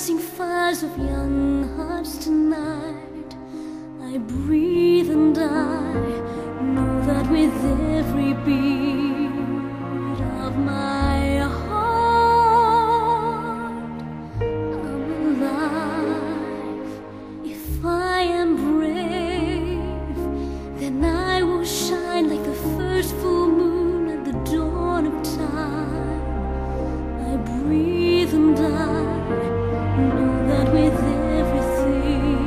dancing fires of young hearts tonight. I breathe and I know that with every beat of my heart I'm alive. If I am brave, then I will shine like the first full moon at the dawn of time. I breathe and I know that with everything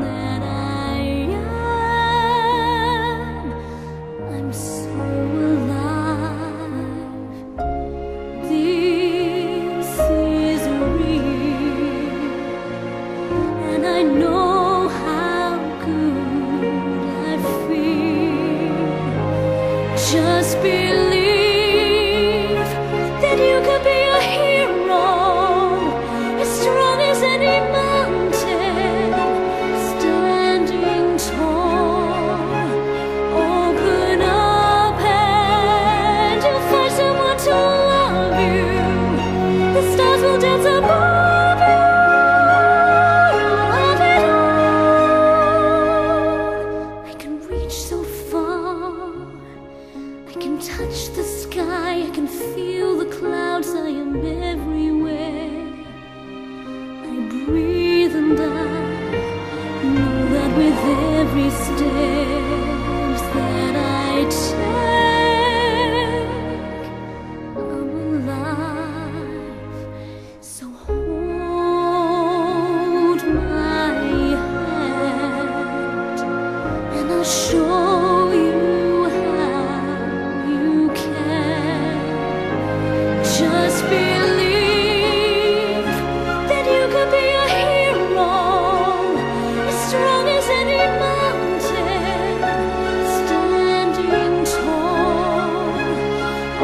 that I am, I'm so alive. This is real, and I know how good I feel. Just believe that you could be a hero, strong as any mountain, standing tall. Open up and you'll find someone to love you. The stars will dance above you. Love it all. I can reach so far, I can touch the sky, I can feel the clouds, I am everywhere. Breathe and I know that with every step that I take, I'm alive. So hold my hand and I'll show you how you can. Just believe that you could be a hero, as strong as any mountain, standing tall.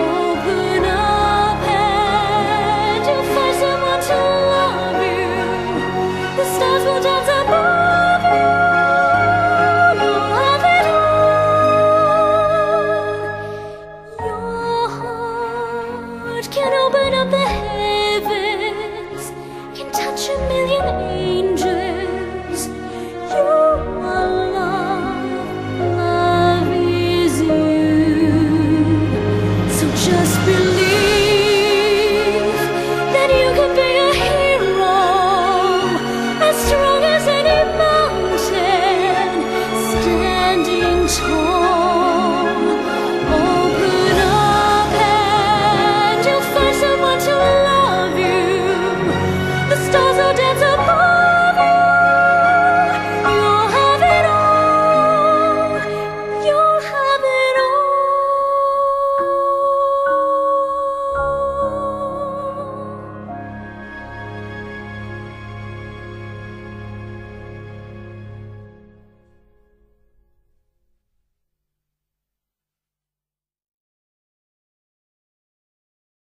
Open up and you'll find someone to love you. The stars will dance above you. You'll have it all. Your heart can open up the heavens, touch a million angels.